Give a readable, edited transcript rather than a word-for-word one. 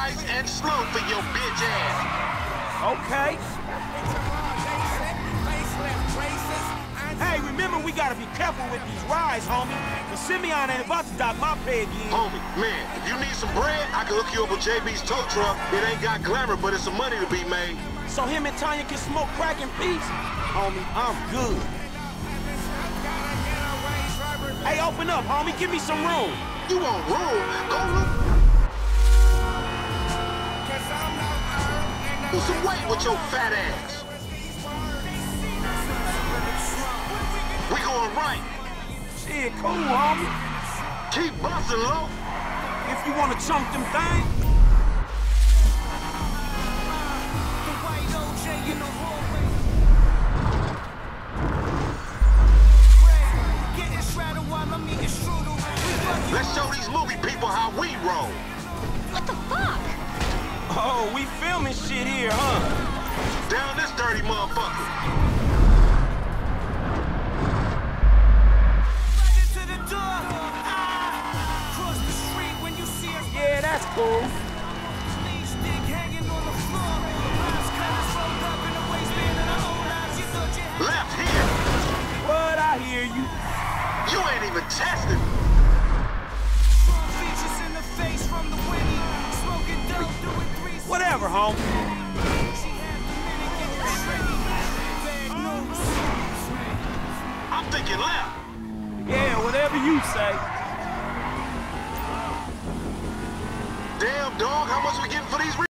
nice and slow for your bitch ass. Okay. Hey, remember we gotta be careful with these rides, homie. Cause Simeon ain't about to dock my pay again. Homie, man, if you need some bread, I can hook you up with JB's tow truck. It ain't got glamour, but it's some money to be made. So him and Tanya can smoke crack in peace? Homie, I'm good. Hey, open up, homie. Give me some room. You want room? Go look. Put some weight with your fat ass. We going right. Shit, cool, homie. Keep busting, low. If you want to chunk them things. Let's show these movie people how we roll. What the fuck? Oh, we filming shit here, huh? Down this dirty motherfucker. Right into the door. Ah! Cross the street when you see us. Yeah, that's cool. Leash stick hanging on the floor. Lives kind of rolled up in the waistband of our own lives. You thought you had left here. What? I hear you. You ain't even tested. Whatever, home. I'm thinking left. Yeah, whatever you say. Damn, dog, how much we getting for these?